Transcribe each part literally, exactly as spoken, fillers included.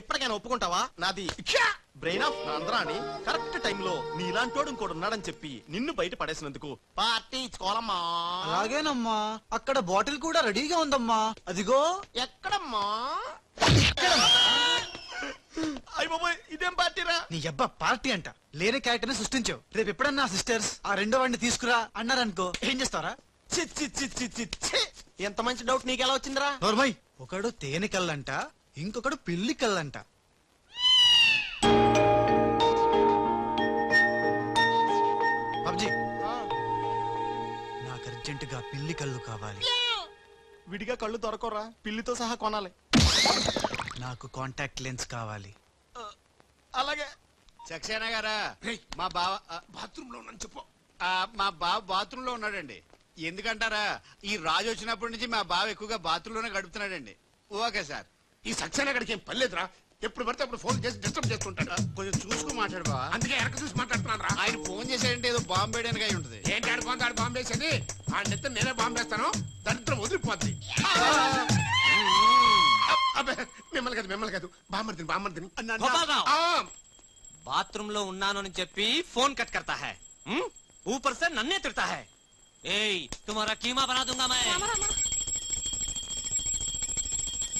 ఇప్పటికైనా ఒప్పుకుంటావా నాది బ్రెయిన్ ఆఫ్ నాంద్రాని కరెక్ట్ టైం లో నీలాంటోడు ఇంకోడు ఉన్నాడని చెప్పి నిన్ను బయట పడేసినందుకు పార్టీ ఇచ్చుకోవాలమ్మా. అలాగేనమ్మా, అక్కడ బాటిల్ కూడా రెడీగా ఉందమ్మా. అదిగో ఎక్కడమ్మా? ఇదేం పార్టీరా? నీ అబ్బా పార్టీ అంట లేని క్యారెక్టర్ ని సృష్టించావు. రేపు ఎప్పుడన్నా సిస్టర్స్ ఆ రెండో వాడిని తీసుకురా అన్నారనుకో ఏం చేస్తారా? ఎంత మంచి డౌట్ నీకు ఎలా వచ్చిందిరా? ఒకడు తేనె కళ్ళంట, ఇంకొకడు పిల్లి కళ్ళంట. అబ్జీ నాకు అర్జెంట్ గా పిల్లి కళ్ళు కావాలి. విడిగా కళ్ళు దొరకరా? పిల్లితో సహా కొనాలి. నాకు కాంటాక్ట్ లెన్స్ కావాలి. అలాగే సక్సేనా గారా, మా బావ బాత్రూమ్ లో ఉన్నాను చెప్పు. మా బావ బాత్రూమ్ లో ఉన్నాడండి. ఎందుకంటారా, ఈ రాజు వచ్చినప్పటి నుంచి మా బావ ఎక్కువగా బాత్రూమ్ లోనే గడుపుతున్నాడండి. Okay sir. ఈ సక్సేనా గారికి ఏం పర్లేదురా, ఎప్పుడు పడితే అప్పుడు ఫోన్ చేసి డిస్టర్బ్ చేస్తుంటాడు. కొంచెం చూసుకుని మాట్లాడు బావ. అందుకే ఎక్కడ చూసి మాట్లాడుతున్నారా? ఆయన ఫోన్ చేసేయంటే ఏదో బాంబేయడానికి అయి ఉంటుంది. ఏంటి ఆడుకోండి ఆడు బాంబేసేది? ఆడితే నేనే బాంబేస్తాను, దరిద్రం వదిలిపోద్ది. మిమ్మల్ని కాదు మిమ్మల్ని కాదు బామర్దిని బామర్దిని. బాత్రూమ్ లో ఉన్నాను అని చెప్పి ఫోన్ కట్ కర్తా హై, ఊపర్ సే నన్నే తిడతా హై. ఏయ్ తుమారా కీమా బనా దూంగా మై.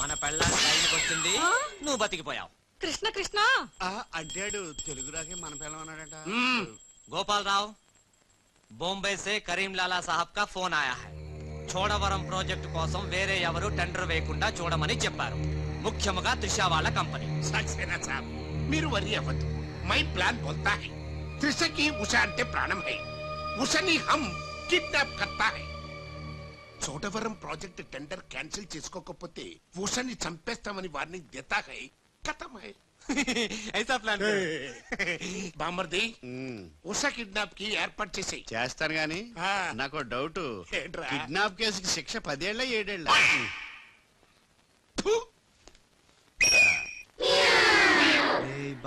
మన పెళ్ళాన్ని టైంకి వచ్చింది, నువ్వు బతికిపోయావు. కృష్ణ కృష్ణ అడ్డాడు తెలుగు రాకే మన పెళ్ళం అన్నాడట. గోపాల్ రావు బొంబాయి సే కరీం లాలా సాహబ్ కా ఫోన్ ఆయా హై. చోడవరం ప్రాజెక్టు కోసం వేరే ఎవరు టెండర్ వేయకుండా చూడమని చెప్పారు, ముఖ్యంగా త్రిష వాళ్ళ కంపెనీ. సక్సేనా సాబ్ మీరు వరి అవ్వద్దు, మై ప్లాన్ బోల్తా హై. త్రిషకి ఉష అంటే ప్రాణం హై, ఉషని హమ్ కిడ్నాప్ కర్తా హై. చోడవరం ప్రాజెక్టు టెండర్ క్యాన్సిల్ చేసుకోకపోతే ఉషని చంపేస్తామని వారిని దేతా హై. ఖతం హై. ఐసా ప్లాన్ బామర్ది, ఉషా కిడ్నాప్ కి ఏర్పాటు చేసే చేస్తాను. గాని నాకు డౌట్, కిడ్నాప్ కేసుకి శిక్ష పదేళ్ళ ఏడేళ్ళ?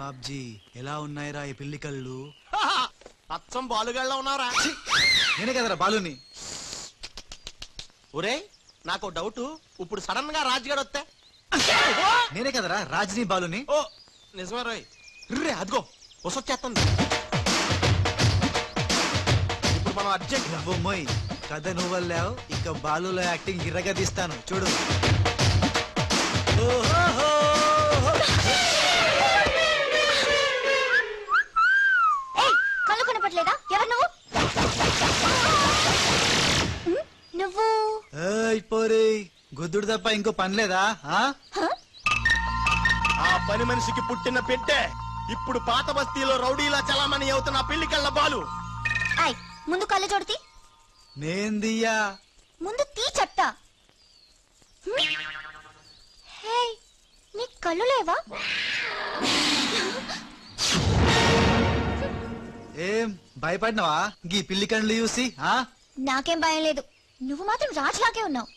బాబ్జీ ఎలా ఉన్నాయిరా ఈ పిల్లి కళ్ళు? అచ్చం బాలుగాళ్ళ ఉన్నారా? నేనే కదరా బాలుని. ఒరే నాకు డౌట్, ఇప్పుడు సడన్ గా రాజుగాడు వస్తే నేనే కదరా రాజుని బాలుని. ఓ నిజమే రాయ్. రే అదిగో వసొచ్చేస్తుంది. ఇప్పుడు మనం అర్జెంట్ బొమ్మోయ్ కథ నువ్వు వెళ్ళావు. ఇక బాలులో యాక్టింగ్ గిర్రగా తీస్తాను చూడు. కళ్ళు కనపట్లేదా? ఎవరు నువ్వు? నువ్వు పోరే గుద్దుడు తప్ప ఇంకో పని లేదా? ఆ పని మనిషికి పుట్టిన పెట్టే ఇప్పుడు పాత బస్తీలో రౌడీలా చలామణి అవుతున్న పెళ్లి కళ్ళ బాలు. ముందు కళ్ళు చూడతి. నేందియా ముందు తీ చెప్తా. నీ కళ్ళు లేవా? ఏం భయపడినవా గీ పిల్లి కళ్ళు చూసి? నాకేం భయం లేదు, నువ్వు మాత్రం రాజులాగే ఉన్నావు.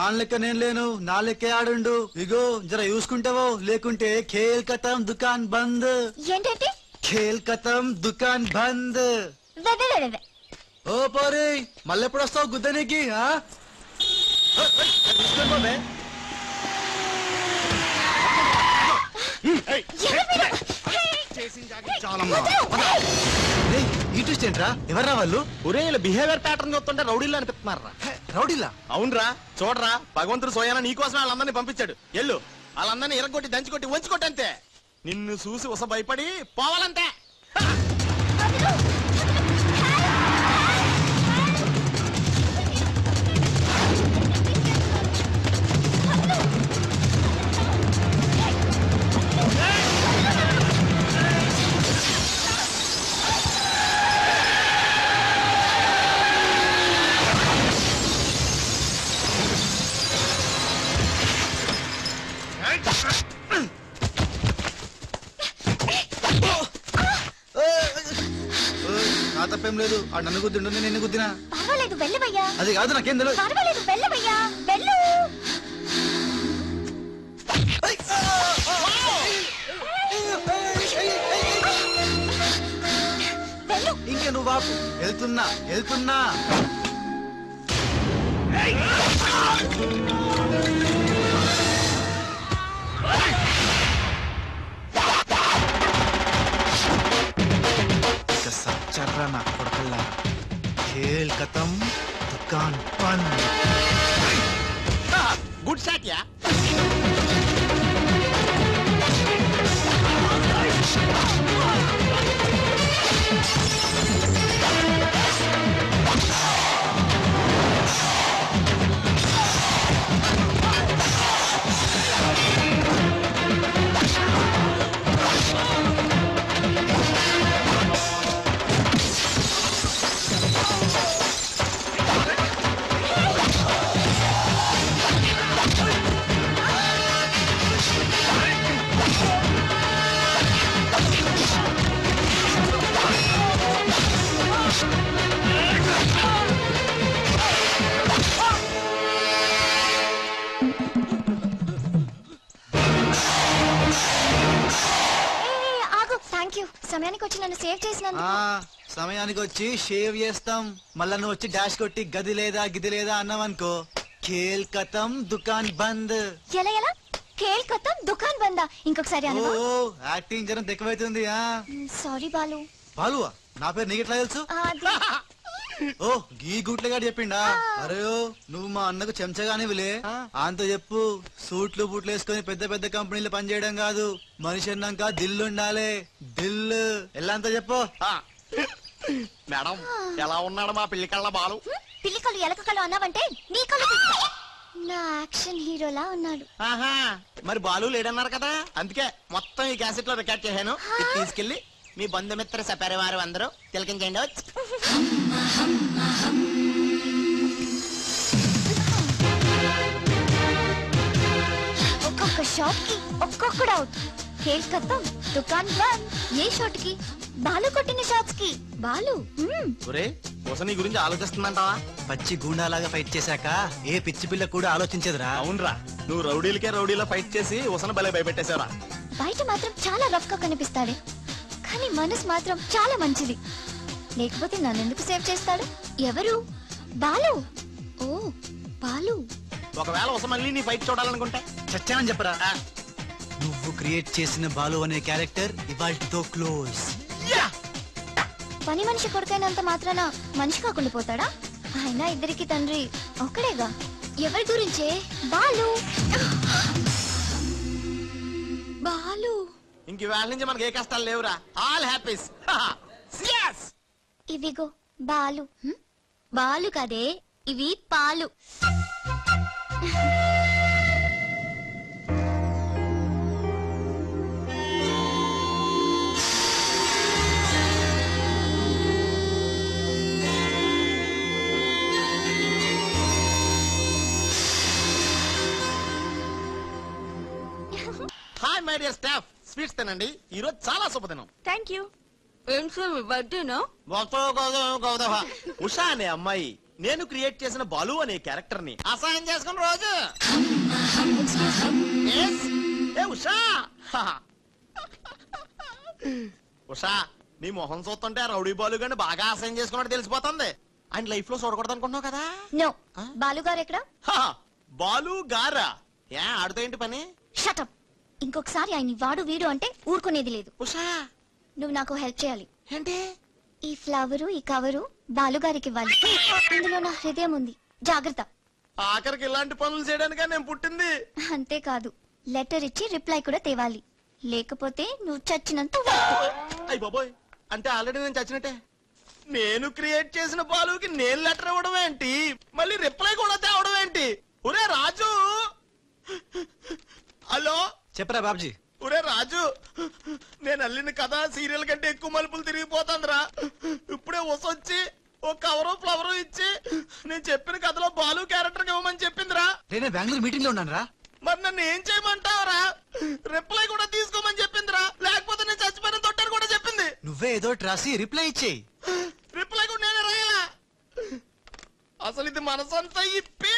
ఆన్ లెక్క నేను లేను, నా లెక్కే ఆడుండు. ఇగో జర చూసుకుంటావో లేకుంటే ఖేల్ కతం దుకాన్ బంద్. ఏంటంటే ఖేల్ కతం దుకాన్ బంద్. ఓ పోరీ మళ్ళెప్పుడు వస్తావు గుద్దనికి? ఏంట్రా ఎవర్రా వాళ్ళు? ఒరే ఇలా బిహేవియర్ ప్యాటర్న్ చూస్తుంటే రౌడీలా అనిపిస్తున్నారా? రౌడీలా? అవునరా. చూడరా భగవంతుడు సోయానా నీకోసం వాళ్ళందరినీ పంపించాడు. ఎల్లు వాళ్ళందరినీ ఇరగొట్టి దంచుకొట్టి వంచుకొట్టి అంతే. నిన్ను చూసి ఉస భయపడి పోవాలంతే. తప్పేం లేదు, ఆ నన్ను గుద్దిండు నేను గుద్దినా పర్వాలేదు. వెళ్ళవయ్యా. అది కాదు నాకేం తెలియదు. పర్వాలేదు వెళ్ళవయ్యా వెళ్ళు. ఇంకా నువ్వు బాపు వెళ్తున్నా వెళ్తున్నా. गुड शॉट या समयानिकोच्ची शेव येस्तां मल्ला नोच्ची डाश कोट्टी गदि लेदा गिदि लेदा अन्नामनुको खेल खत्म दुकान बंद ఎలా ఎలా खेल खत्म दुकान बंद ఇంకొకసారి అను ఓ యాక్టింగ్ జరం దెక్కవైతుంది ఆ సారీ బాలు బాలువా నా పేరు నీకెట్లా తెలుసు ఓ గీ గుట్లగాడు చెప్పిండా అరేయ్ నువ్వు మా అన్నకు చెంచగానివిలే ఆంతో చెప్పు సూట్లు బూట్లు వేసుకొని పెద్ద పెద్ద కంపెనీల్లో పని చేయడం కాదు మనిషి అన్నంక దిల్ ఉండాలి దిల్ ఎల్లంతా చెప్పు ఆ मैडम ఎలా ఉన్నాడు మా పిల్లికల్ల బాలు పిల్లికల్ల ఎలకకల్ల అన్నావంటే నీ కల్ల పిల్లి నా యాక్షన్ హీరోలా ఉన్నాడు ఆహా మరి బాలు లేడన్నారు కదా అందుకే మొత్తం ఈ క్యాసెట్ లో రికార్డ్ చేశాను ఇది తీసుకెళ్లి మీ బంధుమిత్ర సపరివారం అందరూ తిలకించండి ఒక్కొక్క షాట్ కి ఒక్కొక్కడు అవుట్ కేల్ కత్తం దుకాన్ బంద్ ఏ షాట్ కి బాలు కొట్టిన షాట్స్ కి బాలు ఒరే వసని గురించి ఆలోచిస్తున్నాంటావా పచ్చి గూండాలాగా ఫైట్ చేశాక ఏ పిచ్చి పిల్ల కూడా ఆలోచించదురా అవునరా నువ్వు రౌడీలకే రౌడీలా ఫైట్ చేసి వసన బలే భయపెట్టేశావరా బయట మాత్రం చాలా రఫ్ గా కనిపిస్తాడే కానీ మనసు మాత్రం చాలా మంచిది లేకపోతే నన్ను ఎందుకు సేవ్ చేస్తాడు ఎవరు బాలు ఓ బాలు ఒకవేళ వసమల్లి నీ ఫైట్ చూడాలనుకుంటా చచ్చానని చెప్పరా నువ్వు క్రియేట్ చేసిన బాలు అనే క్యారెక్టర్ ఇవాల్టితో క్లోజ్ పని మనిషి కొడుకైనంత మాత్రాన మనిషి కాకుండా పోతాడా ఆయన ఇద్దరికి తండ్రి ఒక్కడేగా ఎవరి గురించే బాలు బాలు ఇంక వాళ్ళ నుంచి మనకి ఏ కష్టాలు లేవురా ఆల్ హ్యాపీస్ yes ఇవిగో బాలు బాలు కదే ఇవి పాలు My dear staff, sweets తినండి ఈ రోజు చాలా శుభదినం థాంక్ యూ ఏం సార్ బర్త్డేనా వాతో గౌదా గౌదా ఉషా అనే అమ్మాయి నేను క్రియేట్ చేసిన బాలు అనే క్యారెక్టర్ ని అసైన్ చేసుకుని రోజు yes ఏ ఉషా ఉషా నీ మొహం చూస్తుంటే రౌడీ బాలు గాని బాగా అసైన్ చేసుకున్నాడు తెలిసిపోతుంది ఆయన లైఫ్ లో చూడకూడదు అనుకుంటున్నావు కదా నో బాలు గారు ఎక్కడ బాలు గారా యా ఆడుతా ఏంటి పని షట్ అప్ ఇంకొకసారి ఆయన్ని వాడు వీడు అంటే ఊరుకునేది లేదు ఉషా నువ్వు నాకు హెల్ప్ చేయాలి ఏంటి ఈ ఫ్లవరు ఈ కవరు బాలుగారికి ఇవ్వాలి ఇందులో నా హృదయం ఉంది జాగ్రత్త ఆఖరికి ఇలాంటి పనులు చేయడానికే నేను పుట్టింది అంతే కాదు లెటర్ ఇచ్చి రిప్లై కూడా తేవాలి లేకపోతే నువ్వు చచ్చినంత అయ్య బాబాయ్ అంటే ఆల్రెడీ నేను చచ్చినట్టే నేను క్రియేట్ చేసిన బాలుకి నేను లెటర్ ఇవ్వడం ఏంటి మళ్ళీ రిప్లై కూడా తేవడం ఏంటి ఒరే రాజు హలో చెప్పరా బాబ్జీ ఒరే రాజు నేను అల్లిన కథ సీరియల్ కంటే ఎక్కువ మలుపులు తిరిగిపోతుందిరా ఇప్పుడే వసొచ్చి ఓ కవరు ఫ్లవరు ఇచ్చి నేను చెప్పిన కథలో బాలు క్యారెక్టర్ ఇవ్వమని చెప్పిందిరా నేను బెంగళూరు మీటింగ్ లో ఉన్నాను రా మరి నన్ను ఏం చేయమంటావరా రిప్లై కూడా తీసుకోమని చెప్పిందిరా లేకపోతే నేను చచ్చిపోయిన తొట్టని కూడా చెప్పింది నువ్వే ఏదో రాసి రిప్లై ఇచ్చేయి రిప్లై కూడా నేనే రాయాలా అసలు ఇది మనసంతా ఇప్పి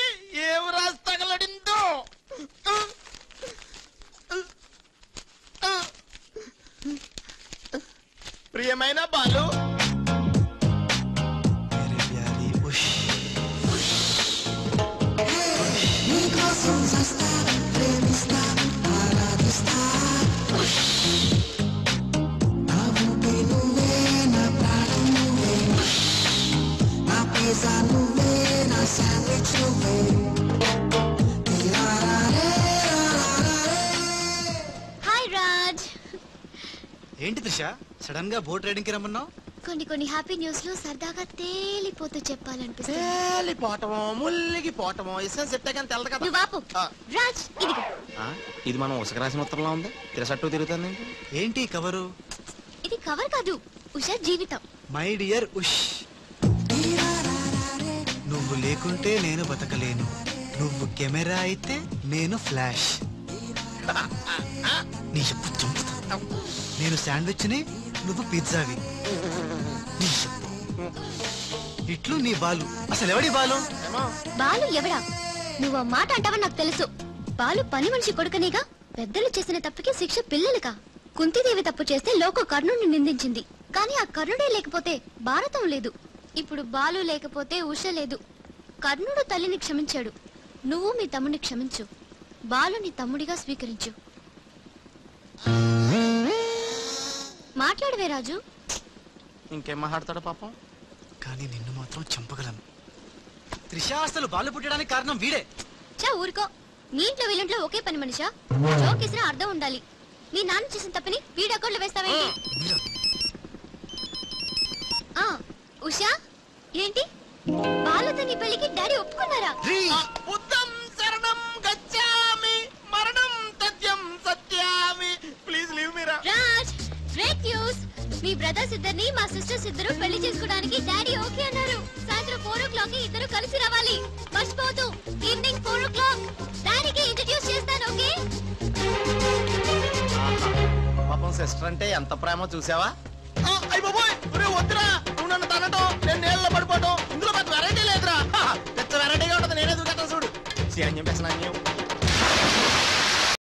ఏమి రాసి తగలడిందో ప్రియమైన బాలు నా పిజ్జా నువ్వే నా శాండ్విచ్ నువ్వే त्रिशा सडन गा बोट రైడింగ్ కి రమ్మన్నావ్ కొన్ని కొన్ని హ్యాపీ న్యూస్ లో సర్దాగా తేలిపోతూ చెప్పాలనిపిస్తుంది తేలిపోటమో ముల్లిగిపోటమో ఇసన్ సెట్టకం తెలదు కదా నువ్వు రాజ్ ఇదిగో ఆ ఇది మనం ఉసకరాసిన ఉత్తరంలా ఉంది తిరసట్టు తిరుగుతాను ఏంటి కవర్ ఇది కవర్ కాదు ఉషా జీవితం మై డియర్ ఉష్ నువ్వు లేకుంటే నేను బతకలేను నువ్వు కెమెరా అయితే నేను ఫ్లాష్ నీ చెప్పు చంపుతా నేను శాండ్విచ్ ని నువ్వు పిజ్జా వి ఇట్లు నీ బాలు అసలు ఎవడి బాలు బాలు ఎవడా నువ్వు ఆ మాట అంటావని నాకు తెలుసు బాలు పని మనిషి కొడుకనేగా పెద్దలు చేసిన తప్పుకి శిక్ష పిల్లలకా కుంతిదేవి తప్పు చేస్తే లోక కర్ణుని నిందించింది కానీ ఆ కర్ణుడే లేకపోతే భారతం లేదు ఇప్పుడు బాలు లేకపోతే ఉష లేదు కర్ణుడు తల్లిని క్షమించాడు నువ్వు మీ తమ్ముని క్షమించు బాలుని తమ్ముడిగా స్వీకరించు మాట్లాడవే రాజు ఇంకేం మాట్లాడతాడు పాపం కానీ నిన్ను మాత్రం చంపగలను త్రిషా అసలు బాలు పుట్టడానికి కారణం వీడే చా ఊరుకో నీ ఇంట్లో వీళ్ళంట్లో ఒకే పని మనిషా జోకేసినా అర్థం ఉండాలి నీ నాన్న చేసిన తప్పని వీడి అకౌంట్లో వేస్తావేంటి ఆ ఉషా ఏంటి బాలుతో నీ పెళ్లికి డాడీ ఒప్పుకున్నారా ఉత్తం శరణం గచ్ఛామి మరణం తథ్యం సత్యామి please leave me Raj break news మీ బ్రదర్స్ ఇద్దరిని మా సిస్టర్స్ ఇద్దరు పెళ్లి చేసుకోవడానికి డాడీ ఓకే అన్నారు సాయంత్రం ఫోర్ ఓ క్లాక్ ఇద్దరు కలిసి రావాలి మర్చిపోవద్దు ఈవినింగ్ ఫోర్ ఓ క్లాక్ డాడీకి ఇంట్రడ్యూస్ చేస్తాను ఓకే పాపం సిస్టర్ అంటే ఎంత ప్రేమ చూసావా అయ్య బాబాయ్ ఒరే వద్దురా నువ్వు నన్ను తనటం నేను నీళ్ళలో పడిపోవటం ఇందులో పెద్ద వెరైటీ లేదురా పెద్ద వెరైటీగా ఉంటుంది నేనే దూకటం చూడు సేన్యం పెసనాన్యం